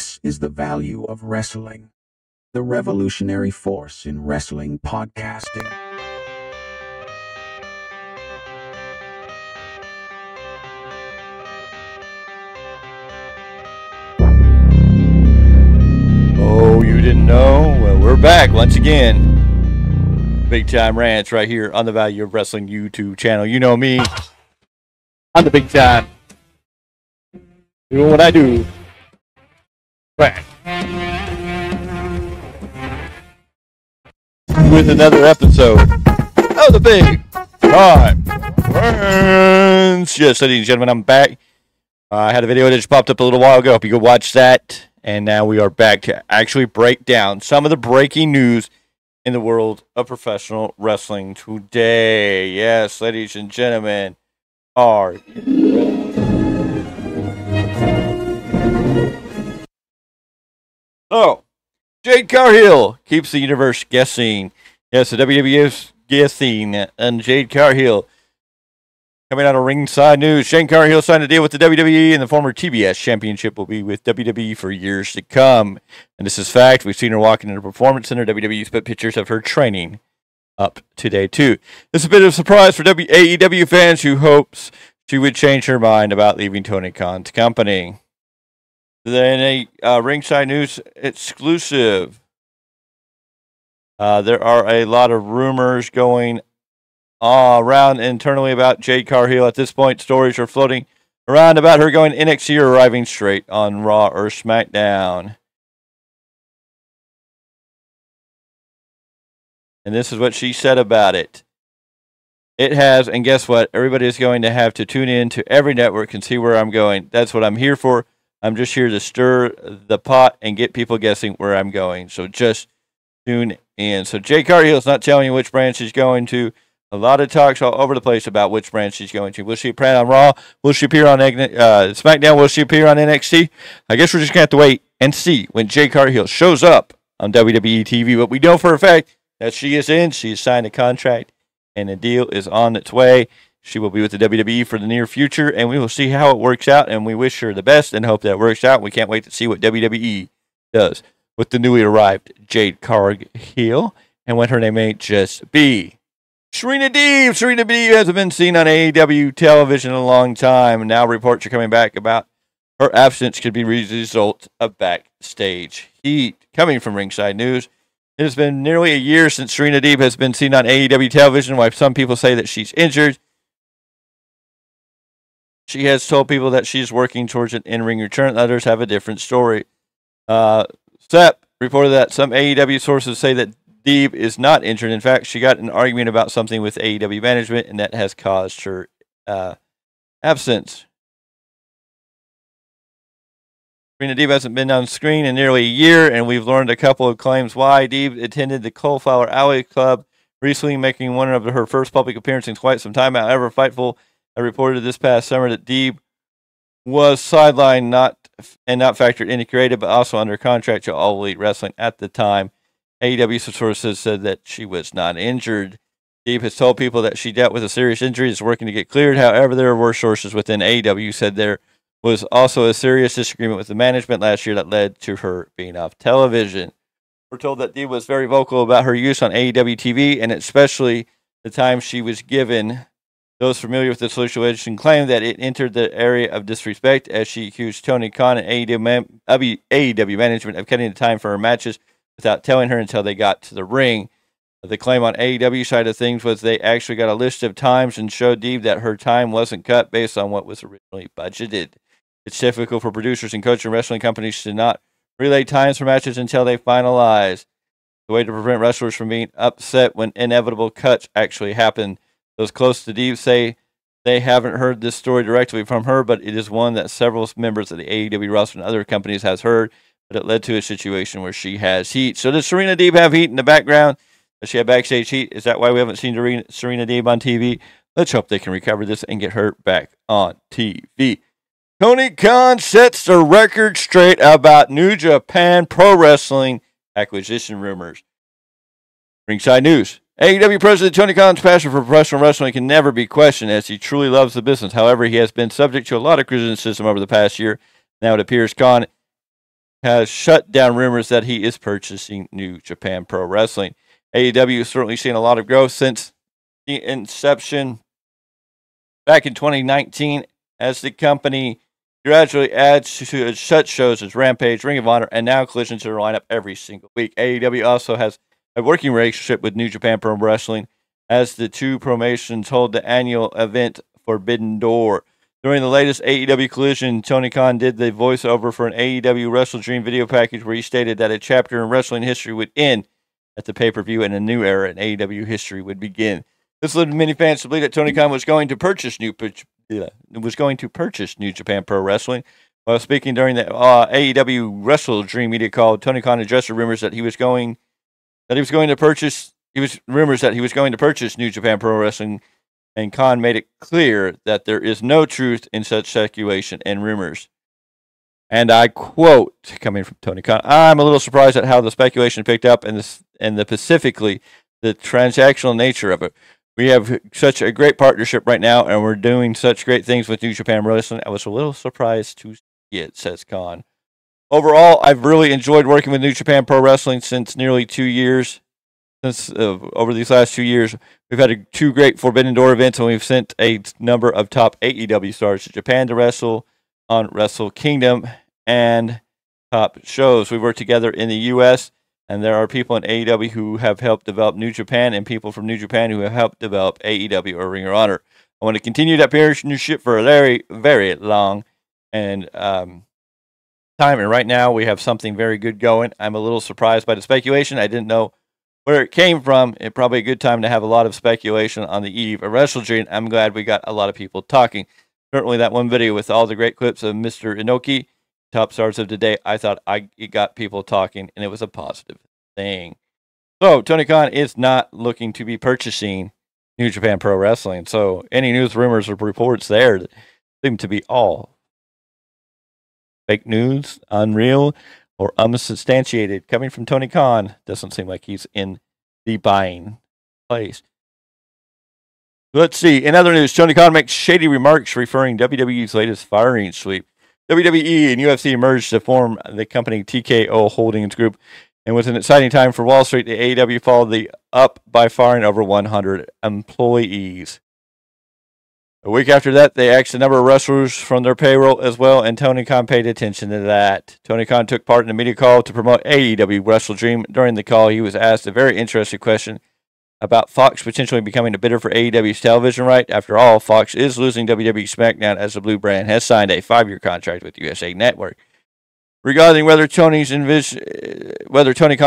This is The Value of Wrestling, the revolutionary force in wrestling podcasting. Oh, you didn't know? Well, we're back once again. Big Tyme Rants right here on the Value of Wrestling YouTube channel. You know me. I'm the Big Tyme. You know what I do. Back with another episode of the Big Tyme Rants. Yes, ladies and gentlemen, I'm back. I had a video that just popped up a little while ago. If you could watch that, and now we are back to actually break down some of the breaking news in the world of professional wrestling today. Yes, ladies and gentlemen, are you ready? So, Jade Cargill keeps the universe guessing. Yes, the WWE is guessing. And Jade Cargill, coming out of Ringside News, Jade Cargill signed a deal with the WWE, and the former TBS championship will be with WWE for years to come. And this is fact. We've seen her walking in the Performance Center. WWE put pictures of her training up today, too. This is a bit of a surprise for AEW fans who hopes she would change her mind about leaving Tony Khan's company. Then a Ringside News exclusive. There are a lot of rumors going around internally about Jade Cargill. At this point, stories are floating around about her going NXT or arriving straight on Raw or SmackDown. And this is what she said about it. It has, and guess what? Everybody is going to have to tune in to every network and see where I'm going. That's what I'm here for. I'm just here to stir the pot and get people guessing where I'm going. So just tune in. So Jade Cargill is not telling you which brand she's going to. A lot of talks all over the place about which brand she's going to. Will she appear on Raw? Will she appear on SmackDown? Will she appear on NXT? I guess we're just going to have to wait and see when Jade Cargill shows up on WWE TV. But we know for a fact that she is in. She has signed a contract, and a deal is on its way. She will be with the WWE for the near future, and we will see how it works out, and we wish her the best and hope that works out. We can't wait to see what WWE does with the newly arrived Jade Cargill and what her name may just be. Serena Deeb. Serena Deeb hasn't been seen on AEW television in a long time. Now reports are coming back about her absence could be the result of backstage heat. Coming from Ringside News, it has been nearly a year since Serena Deeb has been seen on AEW television. While some people say that she's injured, she has told people that she's working towards an in-ring return. Others have a different story. Sepp reported that some AEW sources say that Deeb is not injured. In fact, she got an argument about something with AEW management, and that has caused her absence. Serena Deeb hasn't been on screen in nearly a year, and we've learned a couple of claims why. Deeb attended the Cauliflower Alley Club recently, making one of her first public appearances in quite some time. However, Fightful reported this past summer that Deeb was sidelined not factored into creative, but also under contract to All Elite Wrestling at the time. AEW sources said that she was not injured. Deeb has told people that she dealt with a serious injury and is working to get cleared. However, there were sources within AEW said there was also a serious disagreement with the management last year that led to her being off television. We're told that Deeb was very vocal about her use on AEW TV, and especially the time she was given. Those familiar with the situation claim that it entered the area of disrespect, as she accused Tony Khan and AEW management of cutting the time for her matches without telling her until they got to the ring. The claim on AEW side of things was they actually got a list of times and showed Deeb that her time wasn't cut based on what was originally budgeted. It's difficult for producers and coaches and wrestling companies to not relay times for matches until they finalize. The way to prevent wrestlers from being upset when inevitable cuts actually happen. Those close to Deeb say they haven't heard this story directly from her, but it is one that several members of the AEW roster and other companies has heard, but it led to a situation where she has heat. So does Serena Deeb have heat in the background? Does she have backstage heat? Is that why we haven't seen Serena Deeb on TV? Let's hope they can recover this and get her back on TV. Tony Khan sets the record straight about New Japan Pro Wrestling acquisition rumors. Ringside News. AEW President Tony Khan's passion for professional wrestling can never be questioned, as he truly loves the business. However, he has been subject to a lot of criticism over the past year. Now it appears Khan has shut down rumors that he is purchasing New Japan Pro Wrestling. AEW has certainly seen a lot of growth since the inception back in 2019 as the company gradually adds to its shut shows as Rampage, Ring of Honor, and now Collision to their lineup every single week. AEW also has a working relationship with New Japan Pro Wrestling as the two promotions hold the annual event Forbidden Door. During the latest AEW Collision, Tony Khan did the voiceover for an AEW Wrestle Dream video package where he stated that a chapter in wrestling history would end at the pay-per-view and a new era in AEW history would begin. This led many fans to believe that Tony Khan was going to purchase New Japan Pro Wrestling. While speaking during the AEW Wrestle Dream media call, Tony Khan addressed the rumors that he was going to purchase New Japan Pro Wrestling, and Khan made it clear that there is no truth in such speculation and rumors. And I quote, coming from Tony Khan, "I'm a little surprised at how the speculation picked up and specifically the transactional nature of it. We have such a great partnership right now, and we're doing such great things with New Japan Wrestling. I was a little surprised to see it," says Khan. "Overall, I've really enjoyed working with New Japan Pro Wrestling since nearly 2 years. Over these last 2 years, we've had two great Forbidden Door events, and we've sent a number of top AEW stars to Japan to wrestle on Wrestle Kingdom and top shows. We work together in the U.S., and there are people in AEW who have helped develop New Japan and people from New Japan who have helped develop AEW or Ring of Honor. I want to continue that partnership for a very, very long time, and right now we have something very good going. I'm a little surprised by the speculation. I didn't know where it came from. It's probably a good time to have a lot of speculation on the eve of Wrestle Dream. I'm glad we got a lot of people talking. Certainly that one video with all the great clips of Mr. Inoki, top stars of today, I thought it got people talking, and it was a positive thing." So Tony Khan is not looking to be purchasing New Japan Pro Wrestling. So any news, rumors, or reports there seem to be all fake news, unreal, or unsubstantiated. Coming from Tony Khan, doesn't seem like he's in the buying place. Let's see. In other news, Tony Khan makes shady remarks referring WWE's latest firing sweep. WWE and UFC merged to form the company TKO Holdings Group, and was an exciting time for Wall Street. The AEW followed up by firing over 100 employees. A week after that, they axed a number of wrestlers from their payroll as well, and Tony Khan paid attention to that. Tony Khan took part in a media call to promote AEW Wrestle Dream. During the call, he was asked a very interesting question about Fox potentially becoming a bidder for AEW's television right. After all, Fox is losing WWE SmackDown as the Blue Brand has signed a 5-year contract with USA Network. Regarding whether Tony Khan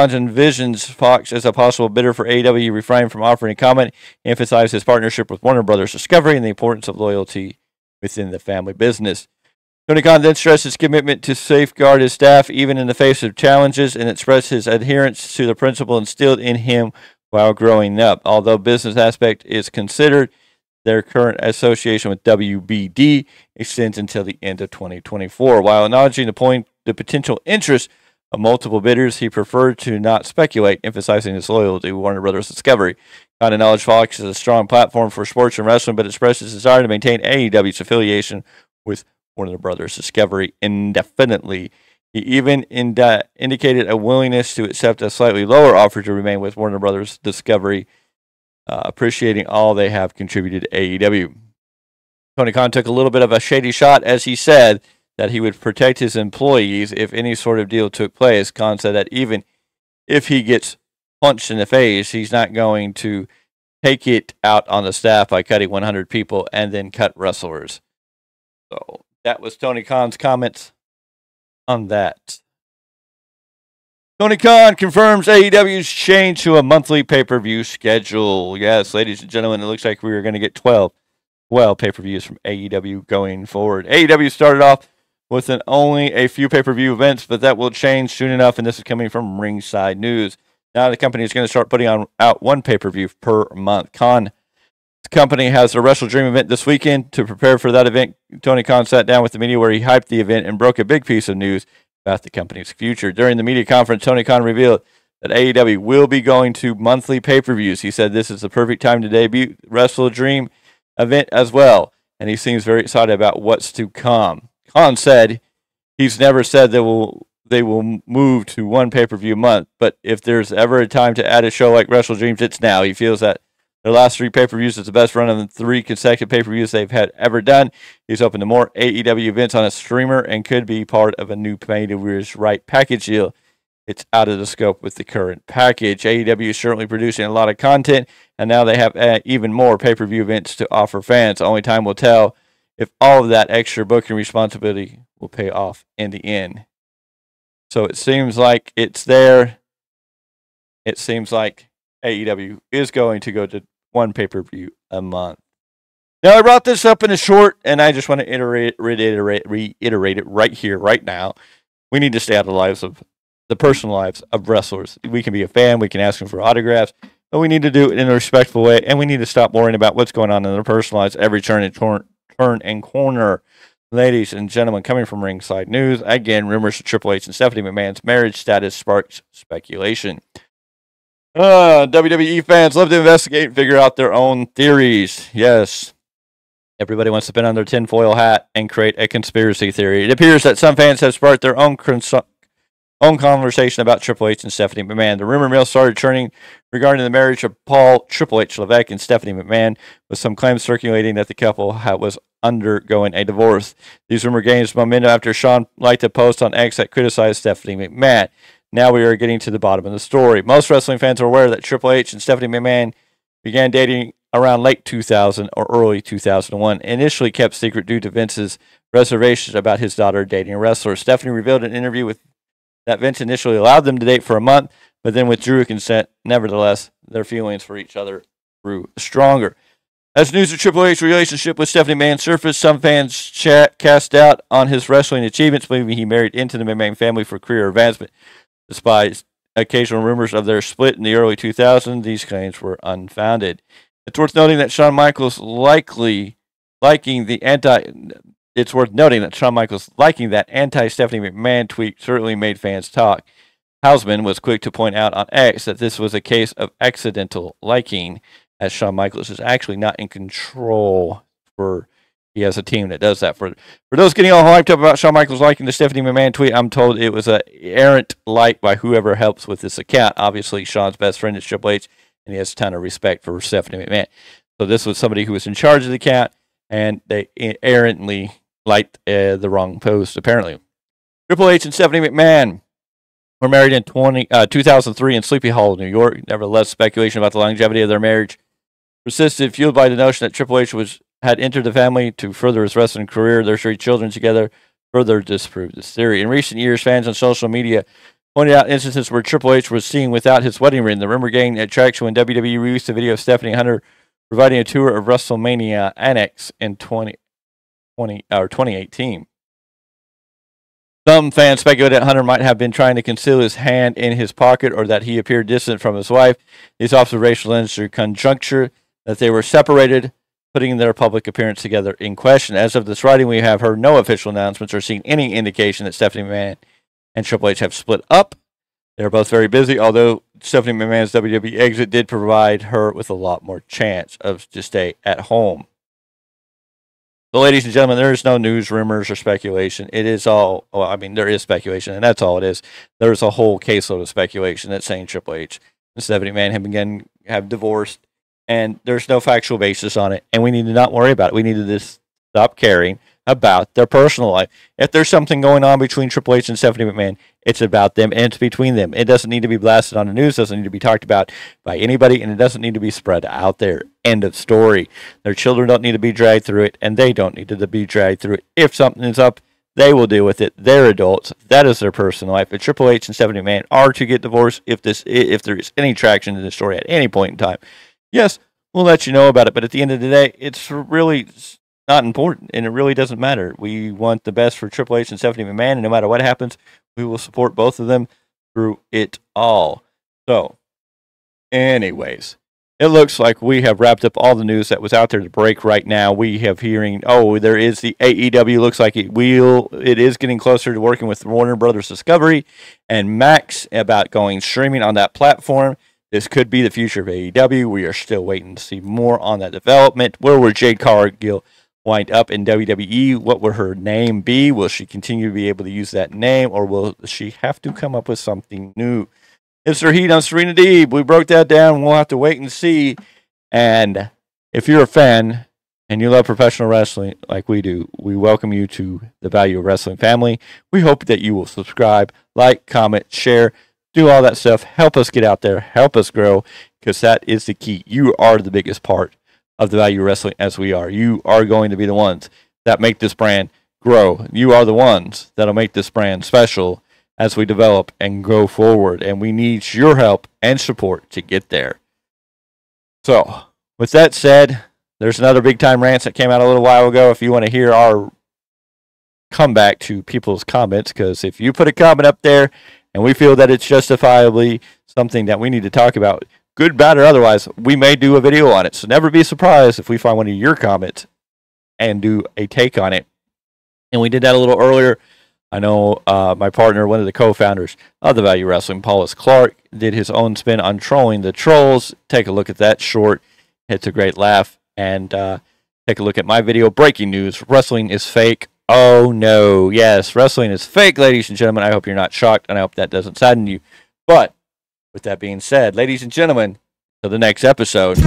envisions Fox as a possible bidder for AEW, he refrained from offering a comment, emphasized his partnership with Warner Brothers Discovery and the importance of loyalty within the family business. Tony Khan then stressed his commitment to safeguard his staff even in the face of challenges, and expressed his adherence to the principle instilled in him while growing up. Although business aspect is considered, their current association with WBD extends until the end of 2024. While acknowledging the potential interest of multiple bidders, he preferred to not speculate, emphasizing his loyalty to Warner Brothers Discovery. Khan acknowledged Fox is a strong platform for sports and wrestling, but expressed his desire to maintain AEW's affiliation with Warner Brothers Discovery indefinitely. He even indicated a willingness to accept a slightly lower offer to remain with Warner Brothers Discovery, appreciating all they have contributed to AEW. Tony Khan took a little bit of a shady shot as he said that he would protect his employees if any sort of deal took place. Khan said that even if he gets punched in the face, he's not going to take it out on the staff by cutting 100 people and then cut wrestlers. So that was Tony Khan's comments on that. Tony Khan confirms AEW's change to a monthly pay-per-view schedule. Yes, ladies and gentlemen, it looks like we are going to get 12 pay-per-views from AEW going forward. AEW started off with only a few pay-per-view events, but that will change soon enough, and this is coming from Ringside News. Now the company is going to start putting out one pay-per-view per month. Khan's company has a Wrestle Dream event this weekend. To prepare for that event, Tony Khan sat down with the media where he hyped the event and broke a big piece of news about the company's future. During the media conference, Tony Khan revealed that AEW will be going to monthly pay-per-views. He said this is the perfect time to debut Wrestle Dream event as well, and he seems very excited about what's to come. Khan said he's never said there will they will move to one pay-per-view a month. But if there's ever a time to add a show like Wrestle Dreams, it's now. He feels that their last three pay-per-views is the best run of the three consecutive pay-per-views they've had ever done. He's open to more AEW events on a streamer and could be part of a new pay-to-views right package deal. It's out of the scope with the current package. AEW is certainly producing a lot of content, and now they have even more pay-per-view events to offer fans. Only time will tell if all of that extra booking responsibility will pay off in the end. So it seems like it's there. It seems like AEW is going to go to one pay-per-view a month. Now, I brought this up in a short, and I just want to reiterate it right here, right now. We need to stay out of the lives of the personal lives of wrestlers. We can be a fan, we can ask them for autographs, but we need to do it in a respectful way, and we need to stop worrying about what's going on in their personal lives every turn and corner. Ladies and gentlemen, coming from Ringside News, again, rumors of Triple H and Stephanie McMahon's marriage status sparks speculation. WWE fans love to investigate and figure out their own theories. Yes, everybody wants to pin on their tinfoil hat and create a conspiracy theory. It appears that some fans have sparked their own conversation about Triple H and Stephanie McMahon. The rumor mill started churning regarding the marriage of Paul Triple H Levesque and Stephanie McMahon, with some claims circulating that the couple was undergoing a divorce. These rumor gained momentum after Shawn liked a post on X that criticized Stephanie McMahon. Now we are getting to the bottom of the story. Most wrestling fans are aware that Triple H and Stephanie McMahon began dating around late 2000 or early 2001, initially kept secret due to Vince's reservations about his daughter dating a wrestler. Stephanie revealed in an interview with that Vince initially allowed them to date for a month, but then withdrew consent. Nevertheless, their feelings for each other grew stronger. As news of Triple H's relationship with Stephanie McMahon surfaced, some fans cast doubt on his wrestling achievements, believing he married into the McMahon family for career advancement. Despite occasional rumors of their split in the early 2000s, these claims were unfounded. It's worth noting that Shawn Michaels liking that anti-Stephanie McMahon tweet certainly made fans talk. Hausman was quick to point out on X that this was a case of accidental liking, as Shawn Michaels is actually not in control for... He has a team that does that. For those getting all hyped up about Shawn Michaels liking the Stephanie McMahon tweet, I'm told it was an errant like by whoever helps with this account. Obviously, Shawn's best friend is Triple H, and he has a ton of respect for Stephanie McMahon. So this was somebody who was in charge of the account, and they errantly liked the wrong post, apparently. Triple H and Stephanie McMahon were married in 2003 in Sleepy Hollow, New York. Nevertheless, speculation about the longevity of their marriage persisted, fueled by the notion that Triple H had entered the family to further his wrestling career. Their three children together further disproved this theory. In recent years, fans on social media pointed out instances where Triple H was seen without his wedding ring. The rumor gained attraction when WWE released a video of Stephanie Hunter providing a tour of WrestleMania Annex in 2018. Some fans speculated that Hunter might have been trying to conceal his hand in his pocket or that he appeared distant from his wife. These observations led to conjecture that they were separated, putting their public appearance together in question. As of this writing, we have heard no official announcements or seen any indication that Stephanie McMahon and Triple H have split up. They're both very busy, although Stephanie McMahon's WWE exit did provide her with a lot more chance to stay at home. So, ladies and gentlemen, there is no news, rumors, or speculation. It is all, well, I mean, there is speculation, and that's all it is. There's a whole caseload of speculation that's saying Triple H and Stephanie McMahon have divorced, and there's no factual basis on it, and we need to not worry about it. We need to just stop caring about their personal life. If there's something going on between Triple H and Stephanie McMahon, it's about them, and it's between them. It doesn't need to be blasted on the news, doesn't need to be talked about by anybody, and it doesn't need to be spread out there. End of story. Their children don't need to be dragged through it, and they don't need to be dragged through it. If something is up, they will deal with it. They're adults. That is their personal life. If Triple H and Stephanie McMahon are to get divorced, if there is any traction to this story at any point in time, yes, we'll let you know about it, but at the end of the day, it's really not important, and it really doesn't matter. We want the best for Triple H and Stephanie McMahon, and no matter what happens, we will support both of them through it all. So, anyways, it looks like we have wrapped up all the news that was out there to break right now. We have hearing, oh, there is the AEW. Looks like it is getting closer to working with Warner Brothers Discovery and Max about going streaming on that platform. This could be the future of AEW. We are still waiting to see more on that development. Where were Jade Cargill wind up in WWE, what will her name be? Will she continue to be able to use that name, or will she have to come up with something new? Hipster Heat on Serena Deeb. We broke that down. We'll have to wait and see. And if you're a fan and you love professional wrestling like we do, we welcome you to the Value of Wrestling family. We hope that you will subscribe, like, comment, share, do all that stuff. Help us get out there. Help us grow, because that is the key. You are the biggest part of the Value of Wrestling as we are. You are going to be the ones that make this brand grow. You are the ones that will make this brand special as we develop and go forward, and we need your help and support to get there. So, with that said, there's another Big Tyme Rants that came out a little while ago. If you want to hear our comeback to people's comments, because if you put a comment up there and we feel that it's justifiably something that we need to talk about, good, bad, or otherwise, we may do a video on it. So never be surprised if we find one of your comments and do a take on it. And we did that a little earlier. I know my partner, one of the co-founders of The Value Wrestling, Paulus Clark, did his own spin on trolling the trolls. Take a look at that short. It's a great laugh. And take a look at my video, Breaking News, Wrestling is Fake. Oh, no. Yes, wrestling is fake, ladies and gentlemen. I hope you're not shocked, and I hope that doesn't sadden you. But with that being said, ladies and gentlemen, to the next episode.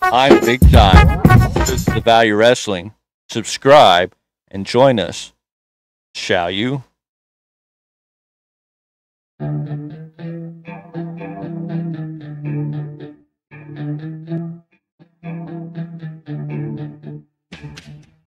I'm Big Tyme. This is The Value Wrestling. Subscribe and join us, shall you?